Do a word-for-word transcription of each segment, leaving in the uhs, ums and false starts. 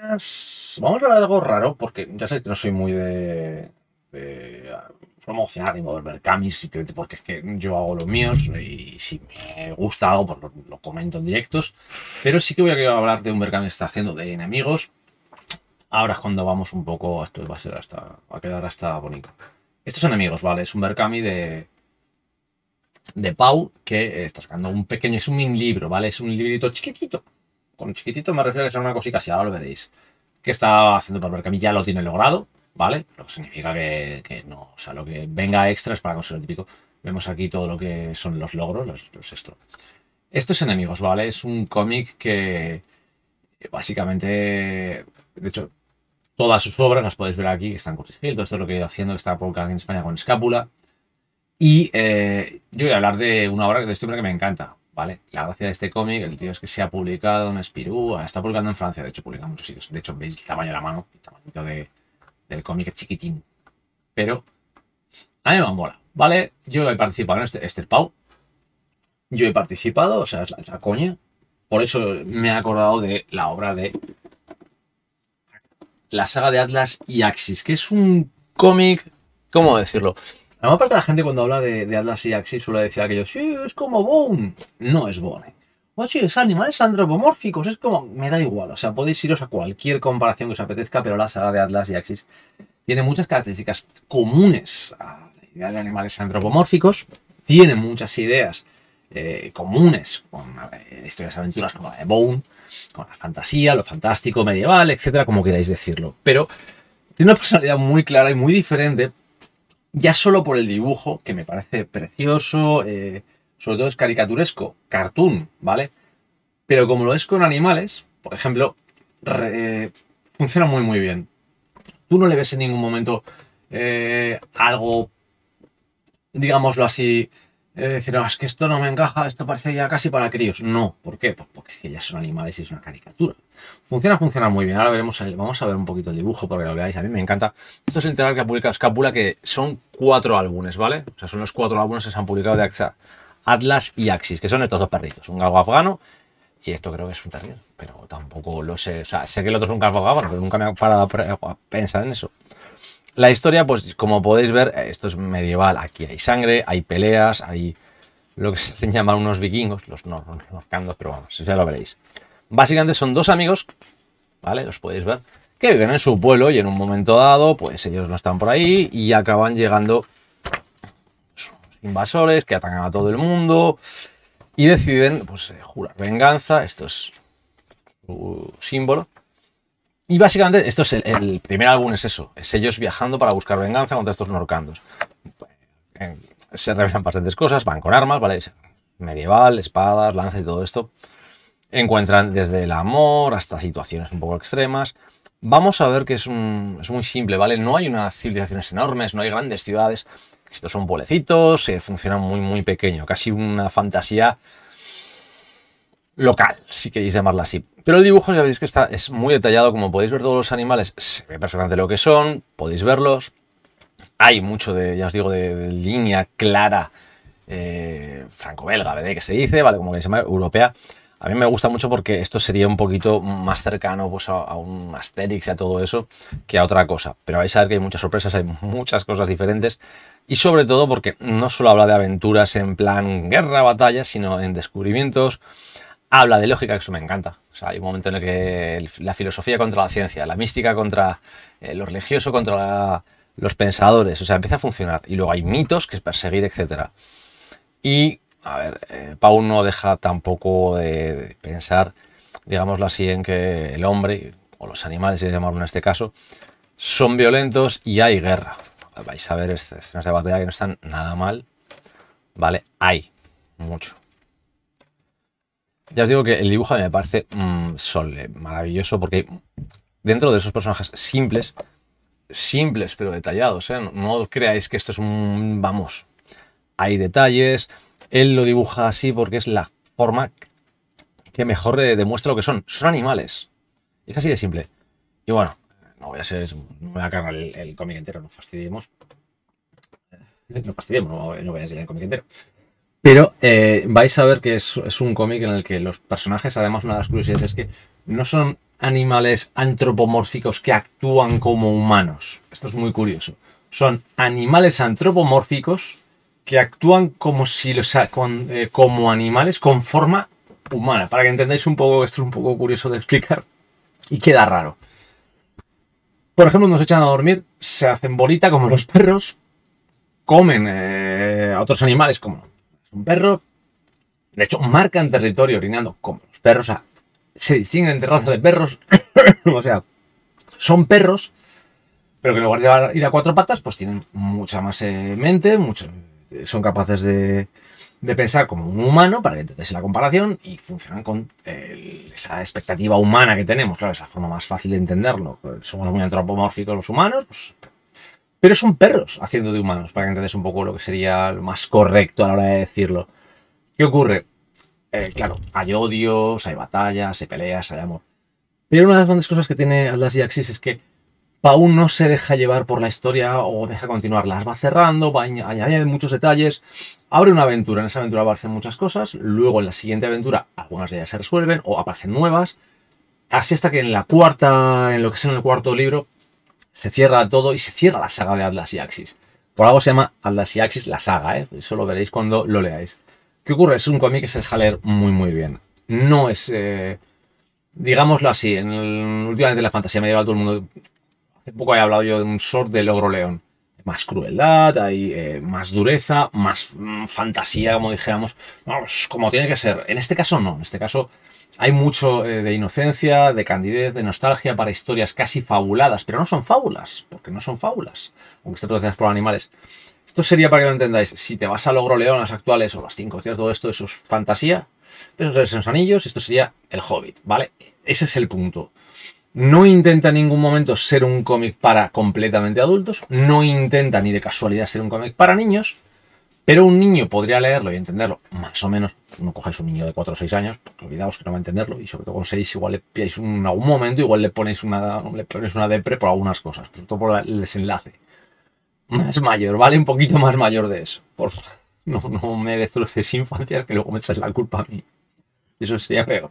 Vamos a hablar de algo raro, porque ya sabéis que no soy muy de, de promocionar ni mover Verkamis, simplemente porque es que yo hago los míos y si me gusta algo, pues lo, lo comento en directos. Pero sí que voy a querer hablar de un Verkamis que está haciendo de enemigos. Ahora es cuando vamos un poco. Esto va a ser hasta. Va a quedar hasta bonito. Estos enemigos, ¿vale? Es un Verkamis de. De Pau, que está sacando un pequeño. Es un mini libro, ¿vale? Es un librito chiquitito. Con chiquitito me refiero a que sea una cosita así, ahora lo veréis. Que está haciendo para el Verkamis, ya lo tiene logrado, ¿vale? Lo que significa que, que no. O sea, lo que venga extra es para conseguir lo típico. Vemos aquí todo lo que son los logros, los, los extras. Estos enemigos, ¿vale? Es un cómic que. Básicamente. De hecho, todas sus obras las podéis ver aquí, que están en Cartis Hill. Todo esto es lo que he ido haciendo, que está por acá en España con Escápula. Y eh, yo voy a hablar de una obra de este hombre que me encanta, ¿vale? La gracia de este cómic, el tío es que se ha publicado en Spirou, está publicando en Francia, de hecho publica en muchos sitios. De hecho, veis el tamaño de la mano, el tamañito de, del cómic es chiquitín. Pero a mí me mola, ¿vale? Yo he participado en este, este es Pau. Yo he participado, o sea, es la, es la coña. Por eso me he acordado de la obra de... La saga de Atlas y Axis, que es un cómic... ¿Cómo decirlo? La mayor parte de la gente cuando habla de, de Atlas y Axis suele decir aquello, sí, es como Bone. No es Bone. Oye, es animales antropomórficos, es como... Me da igual, o sea, podéis iros a cualquier comparación que os apetezca, pero la saga de Atlas y Axis tiene muchas características comunes a la idea de animales antropomórficos, tiene muchas ideas eh, comunes con eh, historias y aventuras como la de Bone, con la fantasía, lo fantástico, medieval, etcétera, como queráis decirlo. Pero tiene una personalidad muy clara y muy diferente, ya solo por el dibujo, que me parece precioso, eh, sobre todo es caricaturesco, cartoon, ¿vale? Pero como lo es con animales, por ejemplo, re, eh, funciona muy muy bien. Tú no le ves en ningún momento eh, algo, digámoslo así... Eh, decir, no, es que esto no me encaja, esto parece ya casi para críos. No, ¿por qué? Pues porque es que ya son animales y es una caricatura. Funciona, funciona muy bien. Ahora veremos, el, vamos a ver un poquito el dibujo para que lo veáis. A mí me encanta. Esto es el integral que ha publicado Escápula, que son cuatro álbumes, ¿vale? O sea, son los cuatro álbumes que se han publicado de Atlas y Axis, que son estos dos perritos. Un galgo afgano y esto creo que es un terrier, pero tampoco lo sé. O sea, sé que el otro es un galgo afgano, pero nunca me he parado a pensar en eso. La historia, pues como podéis ver, esto es medieval, aquí hay sangre, hay peleas, hay lo que se hacen llamar unos vikingos, los norcandos, pero vamos, ya lo veréis. Básicamente son dos amigos, ¿vale? Los podéis ver, que viven en su pueblo y en un momento dado, pues ellos no están por ahí y acaban llegando unos invasores que atacan a todo el mundo y deciden, pues, jurar venganza, esto es su símbolo. Y básicamente, esto es el, el primer álbum, es eso, es ellos viajando para buscar venganza contra estos norcandos. Se revelan bastantes cosas, van con armas, ¿vale? Medieval, espadas, lanzas y todo esto. Encuentran desde el amor hasta situaciones un poco extremas. Vamos a ver que es, un, es muy simple, ¿vale? No hay unas civilizaciones enormes, no hay grandes ciudades. Estos son pueblecitos, se funcionan muy, muy pequeño, casi una fantasía... local, si queréis llamarla así. Pero el dibujo ya veis que está, es muy detallado, como podéis ver todos los animales, se ve perfectamente lo que son, podéis verlos. Hay mucho de, ya os digo, de, de línea clara eh, franco-belga, ¿verdad? Que se dice, ¿vale? Como que se llama europea. A mí me gusta mucho porque esto sería un poquito más cercano pues, a, a un Asterix y a todo eso que a otra cosa. Pero vais a ver que hay muchas sorpresas, hay muchas cosas diferentes. Y sobre todo porque no solo habla de aventuras en plan guerra, batalla, sino en descubrimientos. Habla de lógica, que eso me encanta. O sea, hay un momento en el que la filosofía contra la ciencia, la mística contra eh, lo religioso, contra la, los pensadores. O sea, empieza a funcionar. Y luego hay mitos que es perseguir, etcétera. Y, a ver, eh, Pau no deja tampoco de, de pensar, digámoslo así, en que el hombre, o los animales, si hay que llamarlo en este caso, son violentos y hay guerra. Vais a ver escenas de batalla que no están nada mal. Vale, hay mucho. Ya os digo que el dibujo me parece mmm, sole, maravilloso, porque dentro de esos personajes simples, simples pero detallados, ¿eh? No, no creáis que esto es un... vamos, hay detalles, él lo dibuja así porque es la forma que mejor demuestra lo que son, son animales, es así de simple. Y bueno, no voy a ser, no voy a cargar el, el cómic entero, no fastidiemos, no fastidiemos, no, no voy a enseñar el cómic entero. Pero eh, vais a ver que es, es un cómic en el que los personajes, además una de las curiosidades es que no son animales antropomórficos que actúan como humanos. Esto es muy curioso. Son animales antropomórficos que actúan como, si los, con, eh, como animales con forma humana. Para que entendáis un poco, esto es un poco curioso de explicar y queda raro. Por ejemplo, nos echan a dormir, se hacen bolita como los perros, comen eh, a otros animales como un perro. De hecho, marcan territorio orinando como los perros. O sea, se distinguen de razas de perros. O sea, son perros, pero que en lugar de ir a cuatro patas, pues tienen mucha más eh, mente, mucho, eh, son capaces de, de pensar como un humano, para que entendáis la comparación, y funcionan con eh, esa expectativa humana que tenemos. Claro, esa forma más fácil de entenderlo. Somos muy antropomórficos los humanos, pues, pero son perros haciendo de humanos, para que entendáis un poco lo que sería lo más correcto a la hora de decirlo. ¿Qué ocurre? Eh, claro, hay odios, hay batallas, hay peleas, hay amor. Pero una de las grandes cosas que tiene Atlas y Axis es que Pau no se deja llevar por la historia o deja continuarla. Va cerrando, va añadiendo muchos detalles, abre una aventura. En esa aventura aparecen muchas cosas, luego en la siguiente aventura algunas de ellas se resuelven o aparecen nuevas. Así hasta que en la cuarta, en lo que es en el cuarto libro, se cierra todo y se cierra la saga de Atlas y Axis. Por algo se llama Atlas y Axis la saga, ¿eh? Eso lo veréis cuando lo leáis. ¿Qué ocurre? Es un cómic que se deja leer muy muy bien. No es, eh, digámoslo así, en el, últimamente en la fantasía medieval todo el mundo... Hace poco he hablado yo de un sort de Logroleón. Más crueldad, hay eh, más dureza, más mmm, fantasía, como dijéramos, vamos, como tiene que ser. En este caso no, en este caso hay mucho eh, de inocencia, de candidez, de nostalgia para historias casi fabuladas, pero no son fábulas, porque no son fábulas, aunque estén protegidas por animales. Esto sería para que lo entendáis. Si te vas a Logroleón, las actuales o las cinco, ¿cierto? Todo esto, eso es fantasía, eso es los anillos, esto sería el Hobbit, ¿vale? Ese es el punto. No intenta en ningún momento ser un cómic para completamente adultos, no intenta ni de casualidad ser un cómic para niños, pero un niño podría leerlo y entenderlo, más o menos. No cojáis un niño de cuatro o seis años, porque olvidaos que no va a entenderlo, y sobre todo con seis igual le pilláis un, en algún momento, igual le ponéis una, le ponéis una depre por algunas cosas, sobre todo por el desenlace. Más mayor, ¿vale? Un poquito más mayor de eso. Por favor, no, no me destroces infancias que luego me echas la culpa a mí. Eso sería peor.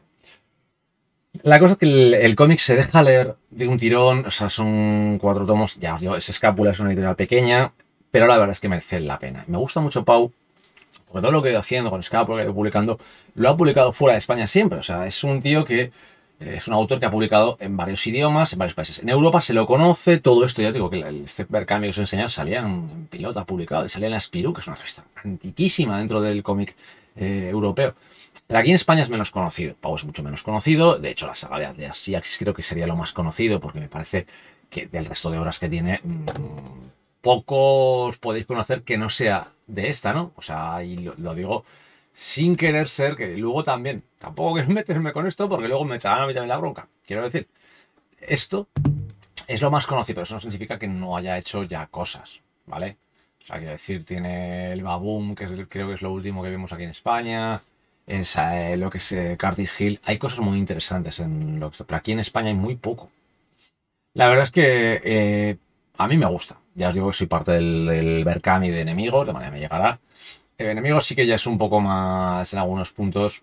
La cosa es que el, el cómic se deja leer de un tirón, o sea, son cuatro tomos, ya os digo, es Escápula, es una editorial pequeña, pero la verdad es que merece la pena. Me gusta mucho Pau, porque todo lo que he ido haciendo con Escápula, que he ido publicando, lo ha publicado fuera de España siempre. O sea, es un tío que eh, es un autor que ha publicado en varios idiomas, en varios países. En Europa se lo conoce, todo esto, ya digo, que el, este Verkamis que os he enseñado salía en, en Pilota publicado, y salía en la Spirou, que es una revista antiquísima dentro del cómic eh, europeo. Pero aquí en España es menos conocido. Pau es mucho menos conocido. De hecho, la saga de Atlas y Axis creo que sería lo más conocido, porque me parece que del resto de obras que tiene, mmm, pocos podéis conocer que no sea de esta, ¿no? O sea, y lo, lo digo sin querer ser, que luego también, tampoco quiero meterme con esto, porque luego me echarán a mí también la bronca. Quiero decir, esto es lo más conocido, pero eso no significa que no haya hecho ya cosas, ¿vale? O sea, quiero decir, tiene el Baboom, que es el, creo que es lo último que vimos aquí en España... Es, eh, lo que es eh, Cartis Hill. Hay cosas muy interesantes en lo que, pero aquí en España hay muy poco. La verdad es que eh, a mí me gusta. Ya os digo que soy parte del, del Verkamis de Enemigos, de manera me llegará. Eh, Enemigos sí que ya es un poco más en algunos puntos.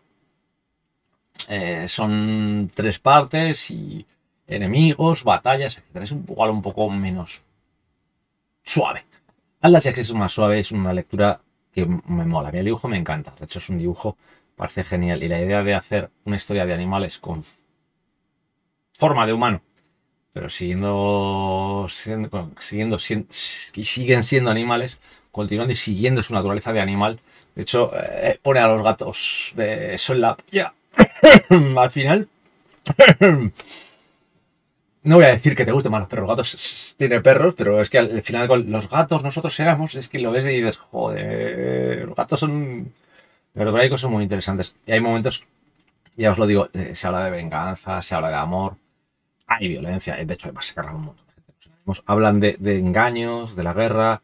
Eh, son tres partes y enemigos, batallas, etcétera. Es un poco, un poco menos suave. Atlas y Axis es más suave, es una lectura que me mola. Mi dibujo me encanta. De hecho, es un dibujo. Parece genial. Y la idea de hacer una historia de animales con forma de humano, pero siguiendo, siendo, siguiendo siendo, y siguen siendo animales, continuando y siguiendo su naturaleza de animal. De hecho, eh, pone a los gatos de eso en la... Yeah. Al final... No voy a decir que te gusten más los perros. Gatos tiene perros, pero es que al final con los gatos nosotros éramos... Es que lo ves y dices, joder, los gatos son... Pero hay cosas muy interesantes. Y hay momentos, ya os lo digo, eh, se habla de venganza, se habla de amor, hay violencia, de hecho hay masacres un montón de gente. Hablan de, de engaños, de la guerra,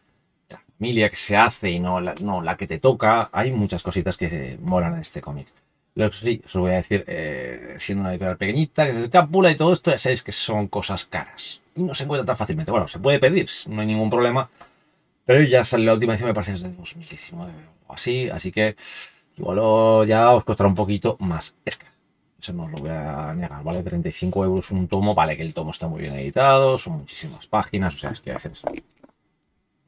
de la familia que se hace y no la, no la que te toca. Hay muchas cositas que molan en este cómic. Lo que sí, os voy a decir, eh, siendo una editorial pequeñita, que se escapula y todo esto, ya sabéis que son cosas caras. Y no se encuentra tan fácilmente. Bueno, se puede pedir, no hay ningún problema. Pero ya sale la última edición, me parece, desde dos mil diecinueve o así, así que... Igual ya os costará un poquito más. Es que se nos lo voy a negar, vale treinta y cinco euros un tomo, vale que el tomo está muy bien editado, son muchísimas páginas, o sea, es que a veces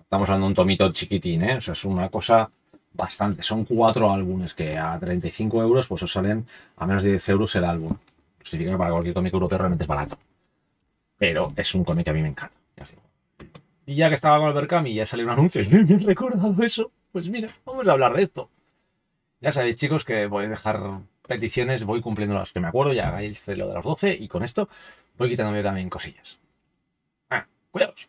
estamos hablando de un tomito chiquitín, ¿eh? O sea, es una cosa bastante, son cuatro álbumes que a treinta y cinco euros pues os salen a menos de diez euros el álbum, significa que para cualquier cómic europeo realmente es barato, pero es un cómic que a mí me encanta, ya os digo. Y ya que estaba con el Verkamis, ya salió un anuncio y me he recordado eso, pues mira, vamos a hablar de esto. Ya sabéis, chicos, que voy a dejar peticiones, voy cumpliendo las que me acuerdo, ya hice lo de las doce y con esto voy quitándome también cosillas. Ah, cuidaos.